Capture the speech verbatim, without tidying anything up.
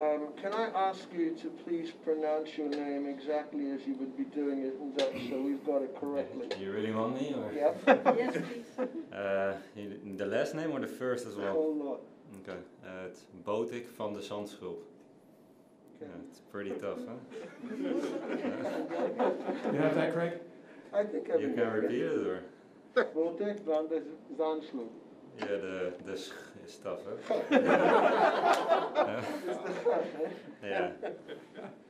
Um, can I ask you to please pronounce your name exactly as you would be doing it in Dutch, so we've got it correctly? You really want me? Or? Yep. Yes, please. Uh, the last name or the first as well? A whole lot. Okay. Uh, it's Botic van de Zandschulp. Okay. Yeah, it's pretty tough, huh? You have that, Craig? I think I You can repeat it, or? Botic van de Zandschulp. Yeah, the, the sh is tough, huh? Yeah. Yeah.